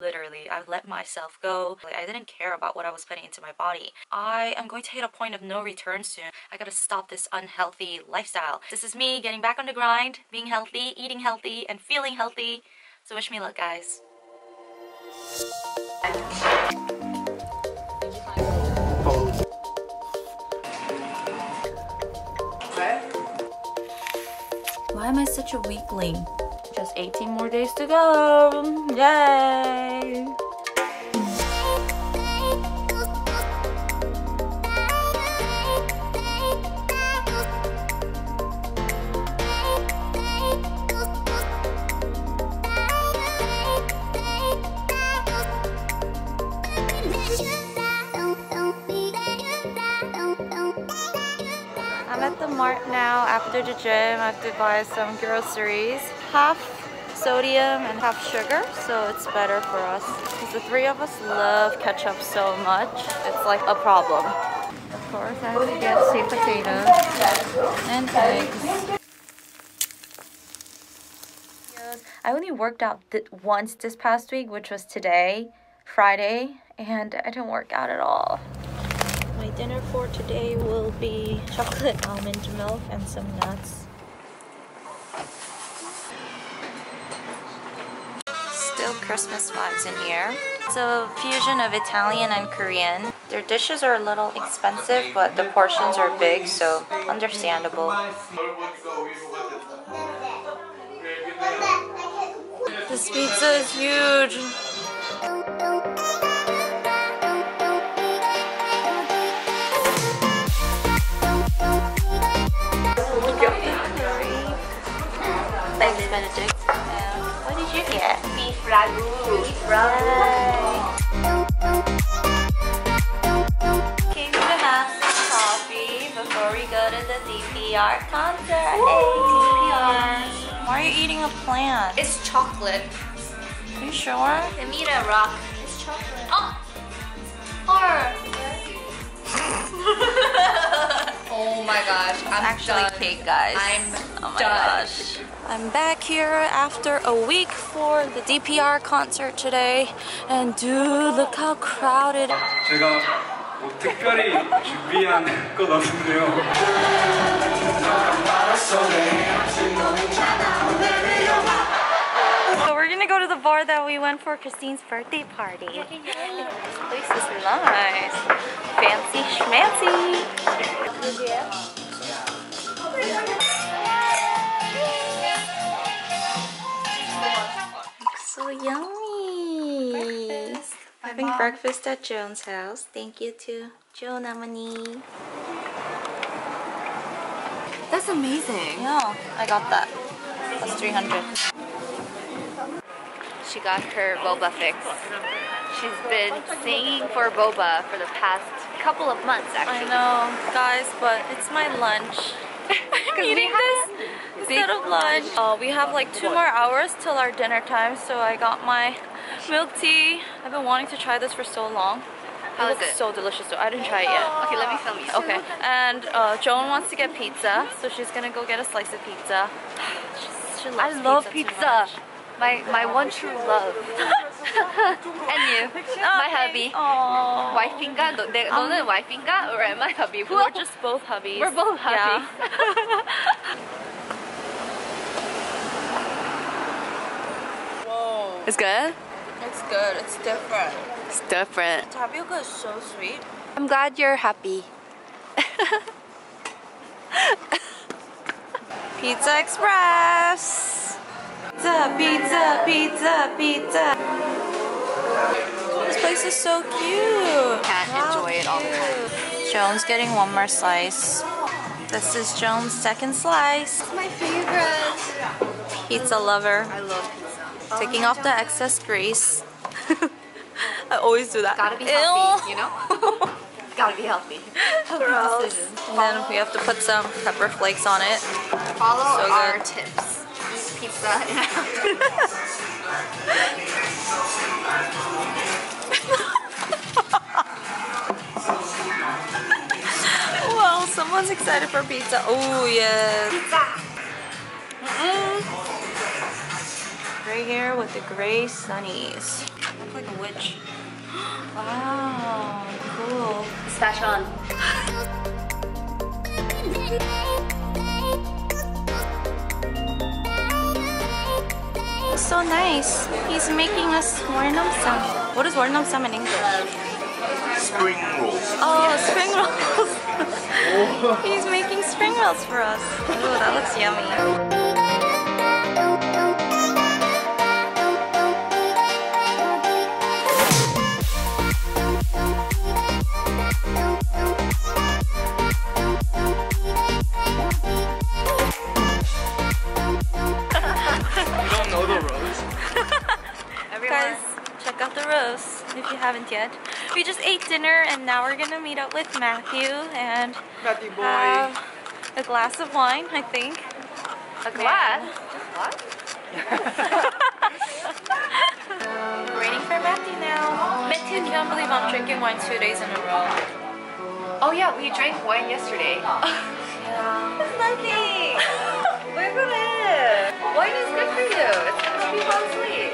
Literally, I've let myself go. Like, I didn't care about what I was putting into my body. I am going to hit a point of no return soon. I gotta stop this unhealthy lifestyle. This is me getting back on the grind, being healthy, eating healthy, and feeling healthy. So wish me luck, guys. Why am I such a weakling? Just 18 more days to go. Yay! I'm at the mart now after the gym. I have to buy some groceries. Half sodium and half sugar, so it's better for us because the three of us love ketchup so much. It's like a problem. Of course, I have to get sweet potatoes and eggs. I only worked out once this past week, which was today, Friday, and I didn't work out at all. My dinner for today will be chocolate almond milk and some nuts. Still Christmas vibes in here. It's a fusion of Italian and Korean. Their dishes are a little expensive, but the portions are big, so understandable. This pizza is huge! Thanks, Benedict. What did you get? Beef ragu. Beef ragu. Okay, we're gonna have some coffee before we go to the DPR concert. Hey, DPR. Why are you eating a plant? It's chocolate. Are you sure? The Mita rock. It's chocolate. Oh! Horror! Oh my gosh. I'm actually done. Cake, guys. Oh my gosh. I'm back here after a week for the DPR concert today, and dude, look how crowded. 제가 뭐 특별히 준비한 건 없는데요. So we're gonna go to the bar that we went for Christine's birthday party. This place is nice, fancy schmancy. Yeah. So yummy! Breakfast. Having breakfast at Joan's house. Thank you to Joan Amani. That's amazing. Yeah, I got that. That's 300. She got her boba fix. She's been singing for boba for the past couple of months, actually. I know, guys, but it's my lunch. I'm eating this instead of lunch. We have like 2 more hours till our dinner time, so I got my milk tea. I've been wanting to try this for so long. It looks so delicious, so I didn't try it yet. Okay, let me film you. Okay, and Joan wants to get pizza, so she's gonna go get a slice of pizza. I love pizza. My one true love. And you, my hubby. Aww. Wifinga? 너는 wifinga or am I hubby? We're just both hubbies. We're both hubbies. Yeah. Whoa. It's good? It's good. It's different. It's different. Tapioca is so sweet. I'm glad you're happy. Pizza Express! Pizza, pizza, pizza, pizza. This place is so cute. Can't enjoy it all the time. Joan's getting one more slice. This is Joan's second slice. It's my favorite. Pizza lover. I love pizza. Taking off the excess grease. I always do that. Gotta be healthy, you know? Gotta be healthy. And then we have to put some pepper flakes on it. Follow our tips. Pizza. Well, someone's excited for pizza. Oh yes. Pizza. Right here with the gray sunnies. like a witch. Wow, cool. It's back on. So nice. He's making us warnam sam. What is warnam sam in English? Spring rolls. Oh, spring rolls. He's making spring rolls for us. Ooh, that looks yummy. If you haven't yet. We just ate dinner and now we're gonna meet up with Matthew and have a glass of wine, I think. A glass? We're waiting for Matthew now. Matthew, I can't believe I'm drinking wine 2 days in a row. Oh yeah, we drank wine yesterday. Yeah. It's nothing. Look at it. Wine is good for you. It's good for people who sleep.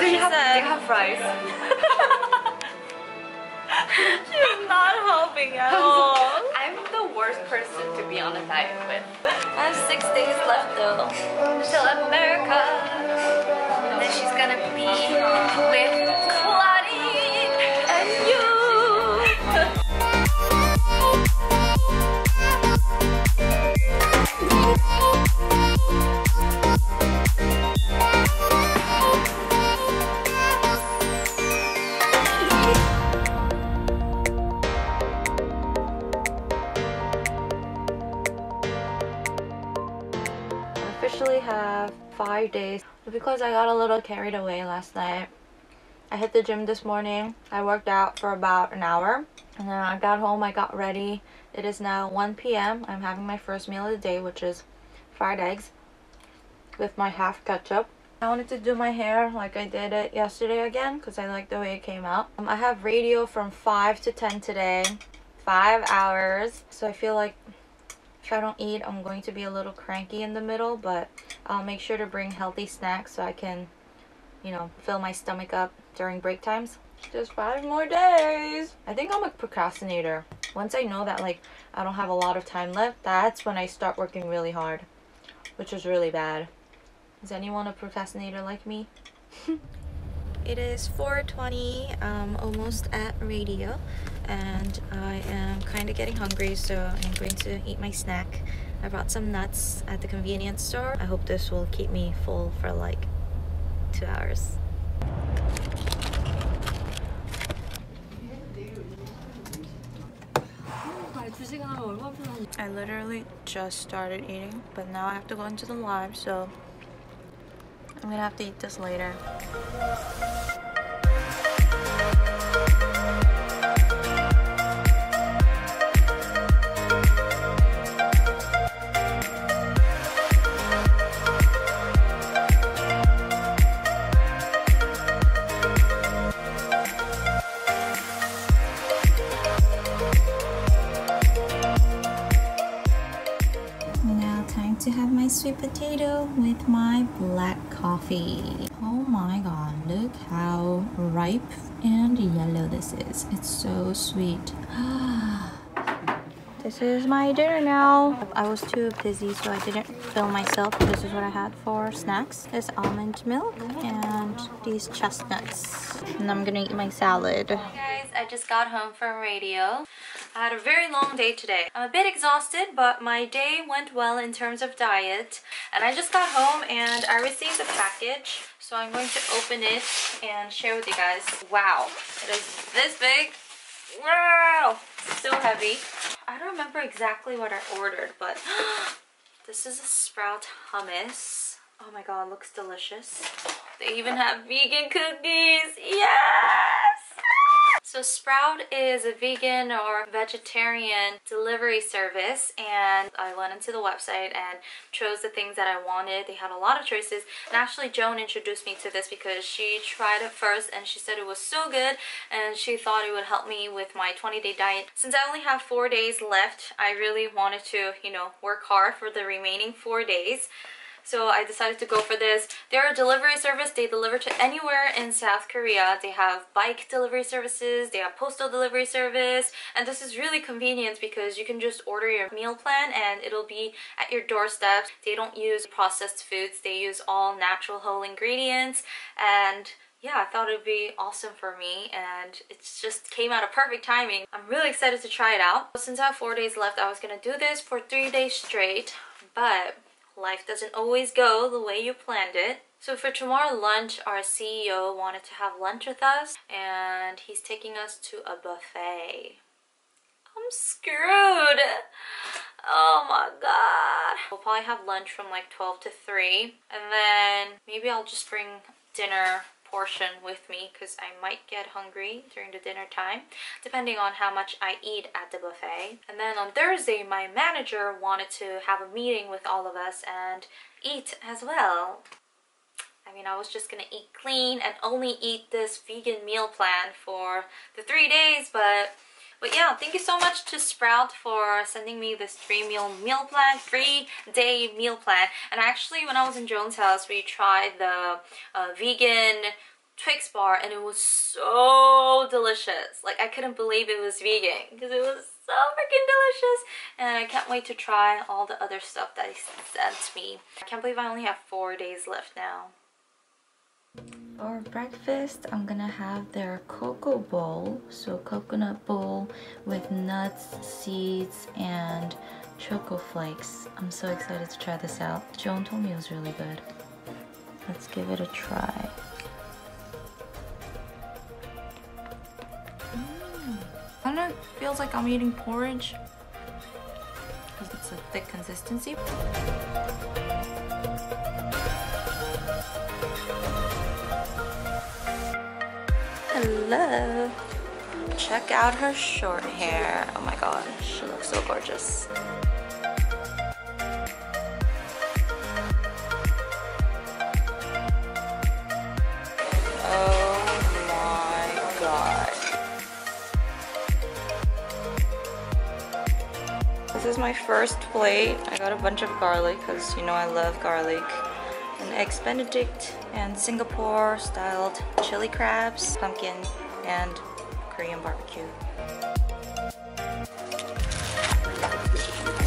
They have fries. She's not helping at all. I'm the worst person to be on a diet with. I have 6 days left though until America. And then she's gonna be with Claudine and you. Have 5 days because I got a little carried away last night. I hit the gym this morning. I worked out for about an hour and then I got home. I got ready. It is now 1 p.m. I'm having my first meal of the day, which is fried eggs with my half ketchup. I wanted to do my hair like I did it yesterday again because I like the way it came out. I have radio from 5 to 10 today, 5 hours, so I feel like if I don't eat, I'm going to be a little cranky in the middle, but I'll make sure to bring healthy snacks so I can, you know, fill my stomach up during break times. Just 5 more days. I think I'm a procrastinator. Once I know that, like, I don't have a lot of time left, that's when I start working really hard, which is really bad. Is anyone a procrastinator like me? It is 4:20, almost at radio, and I am kind of getting hungry, so I'm going to eat my snack. I brought some nuts at the convenience store. I hope this will keep me full for like 2 hours. I literally just started eating, but now I have to go into the live, so I'm gonna have to eat this later. Sweet potato with my black coffee. Oh my god, look how ripe and yellow this is. It's so sweet. This is my dinner now. I was too busy, so I didn't film myself. This is what I had for snacks. This almond milk and these chestnuts. And I'm gonna eat my salad. Hi guys, I just got home from radio. I had a very long day today. I'm a bit exhausted, but my day went well in terms of diet. And I just got home and I received a package. So I'm going to open it and share with you guys. Wow, it is this big. Wow, it's so heavy. I don't remember exactly what I ordered, but this is a Sprout hummus. Oh my god, looks delicious. They even have vegan cookies. Yes! So Sprout is a vegan or vegetarian delivery service, and I went into the website and chose the things that I wanted. They had a lot of choices, and actually Joan introduced me to this because she tried it first and she said it was so good and she thought it would help me with my 20-day diet. Since I only have 4 days left, I really wanted to, you know, work hard for the remaining 4 days. so I decided to go for this. They're a delivery service. They deliver to anywhere in South Korea. They have bike delivery services, they have postal delivery service, and this is really convenient because you can just order your meal plan and it'll be at your doorstep. They don't use processed foods, they use all natural whole ingredients, and yeah, I thought it'd be awesome for me, and it just came out of perfect timing. I'm really excited to try it out. Since I have 4 days left, I was gonna do this for 3 days straight, but life doesn't always go the way you planned it. So for tomorrow lunch, our CEO wanted to have lunch with us, and he's taking us to a buffet. I'm screwed. Oh my god. We'll probably have lunch from like 12 to 3, and then maybe I'll just bring dinner portion with me because I might get hungry during the dinner time depending on how much I eat at the buffet. And then on Thursday, my manager wanted to have a meeting with all of us and eat as well. I mean, I was just gonna eat clean and only eat this vegan meal plan for the 3 days, but yeah, thank you so much to Sprout for sending me this three-day meal plan. And actually, when I was in Joan's house, we tried the vegan Twix bar, and it was so delicious. Like, I couldn't believe it was vegan because it was so freaking delicious. And I can't wait to try all the other stuff that he sent me. I can't believe I only have 4 days left now. For breakfast, I'm gonna have their cocoa bowl, so coconut bowl with nuts, seeds, and choco flakes. I'm so excited to try this out. Joan told me it was really good. Let's give it a try. I don't know, it feels like I'm eating porridge because it's a thick consistency. Hello! Check out her short hair. Oh my god, she looks so gorgeous. Oh my god. This is my first plate. I got a bunch of garlic because you know I love garlic. An eggs benedict and Singapore styled chili crabs, pumpkin, and Korean barbecue.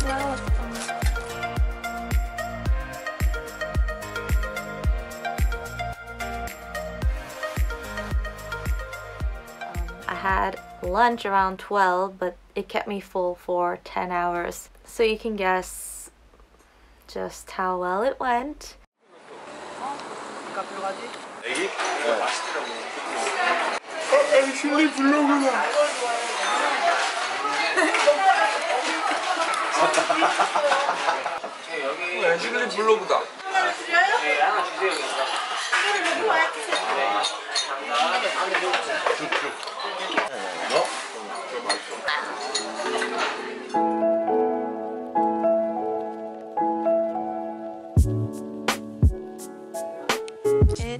Wow. I had lunch around 12, but it kept me full for 10 hours. So you can guess just how well it went. It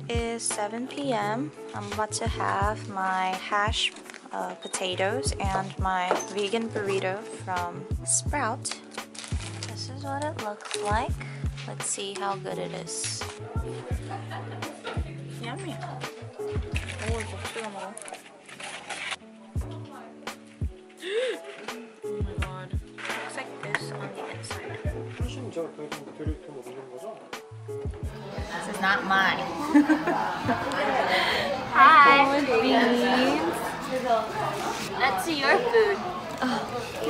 is 7 p.m. I'm about to have my hash potatoes and my vegan burrito from Sprout. This is what it looks like. Let's see how good it is. Yummy. Oh my god. It looks like this on the inside. This is not mine. Hi, beans. Let's see your food. Oh.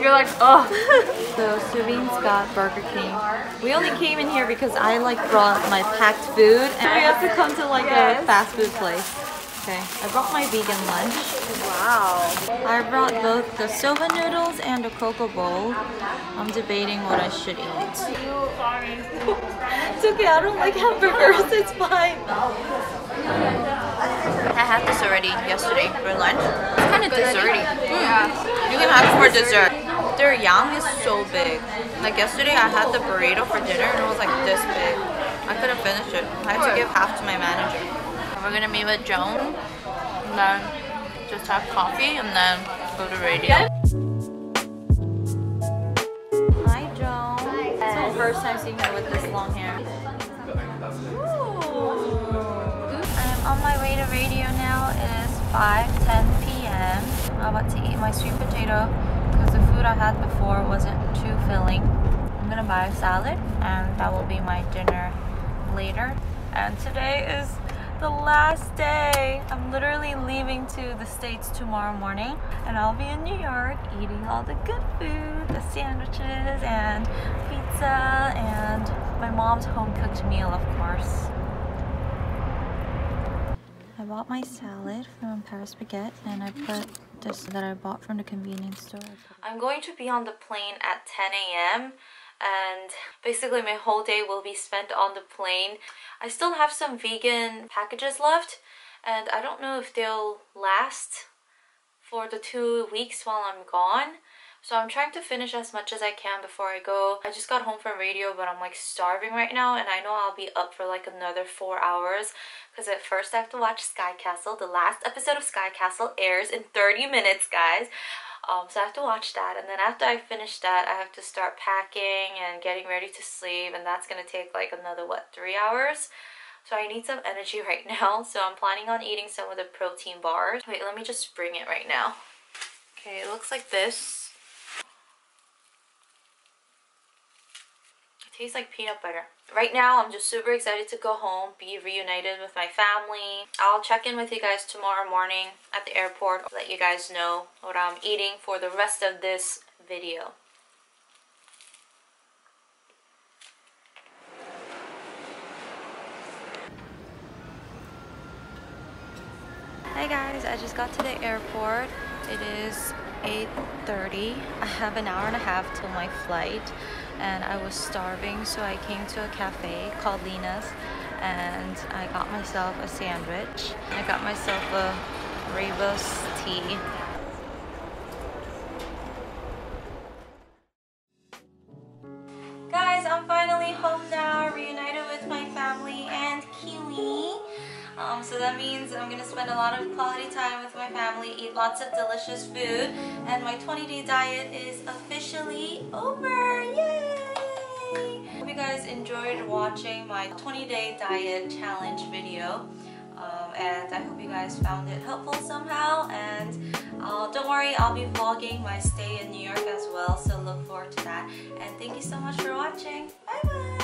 You're like, oh. So Suvin's got Burger King. We only came in here because I like brought my packed food, and we have to come to like a fast food place. Okay, I brought my vegan lunch. Wow. I brought both the soba noodles and a cocoa bowl. I'm debating what I should eat. It's okay, I don't like hamburgers, it's fine. I had this already yesterday for lunch. It's kind of desserty. Yeah. You can have it for dessert. Their yang is so big. Like yesterday I had the burrito for dinner and it was like this big. I couldn't finish it. I had to give half to my manager. We're gonna meet with Joan, and then just have coffee, and then go to radio. Hi Joan. Hi. It's my first time seeing her with this long hair. 5:10 p.m. I'm about to eat my sweet potato because the food I had before wasn't too filling. I'm gonna buy a salad and that will be my dinner later. And today is the last day. I'm literally leaving to the States tomorrow morning and I'll be in New York eating all the good food, the sandwiches and pizza and my mom's home-cooked meal, of course. I bought my salad from Paris Baguette and I put this that I bought from the convenience store. I'm going to be on the plane at 10 a.m. and basically my whole day will be spent on the plane. I still have some vegan packages left and I don't know if they'll last for the 2 weeks while I'm gone. So I'm trying to finish as much as I can before I go. I just got home from radio but I'm like starving right now and I know I'll be up for like another 4 hours because at first I have to watch Sky Castle. The last episode of Sky Castle airs in 30 minutes, guys. So I have to watch that, and then after I finish that I have to start packing and getting ready to sleep, and that's gonna take like another, what, 3 hours? So I need some energy right now, so I'm planning on eating some of the protein bars. Wait, let me just bring it right now. Okay, it looks like this. It tastes like peanut butter. Right now I'm just super excited to go home, be reunited with my family. I'll check in with you guys tomorrow morning at the airport, let you guys know what I'm eating for the rest of this video. Hi guys, I just got to the airport. It is 8:30. I have an hour and a half till my flight and I was starving, so I came to a cafe called Lina's and I got myself a sandwich. I got myself a Rebus tea. Guys, I'm finally home now, reunited with my family and Kiwi. So that means I'm gonna spend a lot of quality time with my family, eat lots of delicious food, and my 20-day diet is officially over! Yay! Hope you guys enjoyed watching my 20-day diet challenge video, and I hope you guys found it helpful somehow. And don't worry, I'll be vlogging my stay in New York as well, so look forward to that. And thank you so much for watching. Bye bye!